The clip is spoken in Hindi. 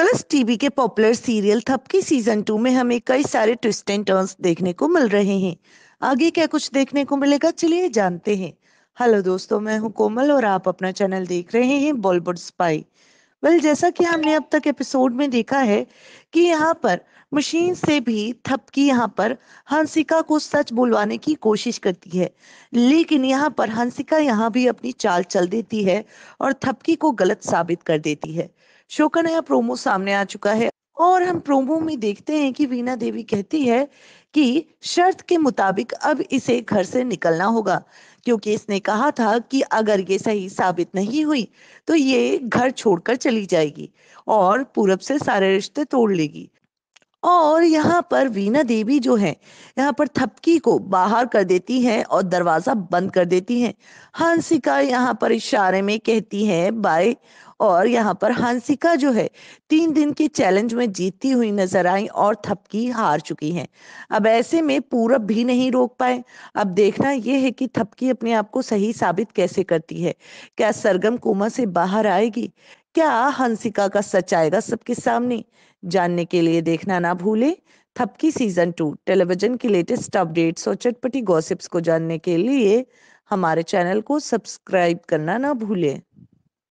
कलर्स टीवी के पॉपुलर सीरियल थपकी सीजन 2 में हमें कई सारे ट्विस्ट एंड टर्न्स देखने को मिल रहे हैं। आगे क्या कुछ देखने को मिलेगा, चलिए जानते हैं। हेलो दोस्तों, मैं हूं कोमल और आप अपना चैनल देख रहे हैं बॉलीवुड स्पाई। वेल, जैसा कि हमने अब तक एपिसोड में देखा है कि यहाँ पर मशीन से भी थपकी यहाँ पर हंसिका को सच बुलवाने की कोशिश करती है, लेकिन यहाँ पर हंसिका यहाँ भी अपनी चाल चल देती है और थपकी को गलत साबित कर देती है। शो का नया प्रोमो सामने आ चुका है और हम प्रोमो में देखते हैं कि वीना देवी कहती है कि शर्त के मुताबिक अब इसे घर से निकलना होगा, क्योंकि इसने कहा था कि अगर ये सही साबित नहीं हुई तो ये घर छोड़कर चली जाएगी और पूरब से सारे रिश्ते तोड़ लेगी। और यहाँ पर वीना देवी जो है यहाँ पर थपकी को बाहर कर देती है और दरवाजा बंद कर देती है। हंसिका यहाँ पर इशारे में कहती है बाय, और यहाँ पर हंसिका जो है 3 दिन के चैलेंज में जीतती हुई नजर आई और थपकी हार चुकी है। अब ऐसे में पूरब भी नहीं रोक पाए। अब देखना यह है कि थपकी अपने आप को सही साबित कैसे करती है। क्या सरगम कोमा से बाहर आएगी? क्या हंसिका का सच आएगा सबके सामने? जानने के लिए देखना ना भूलें थपकी सीजन 2। टेलीविजन की लेटेस्ट अपडेट्स और चटपटी गॉसिप्स को जानने के लिए हमारे चैनल को सब्सक्राइब करना ना भूलें।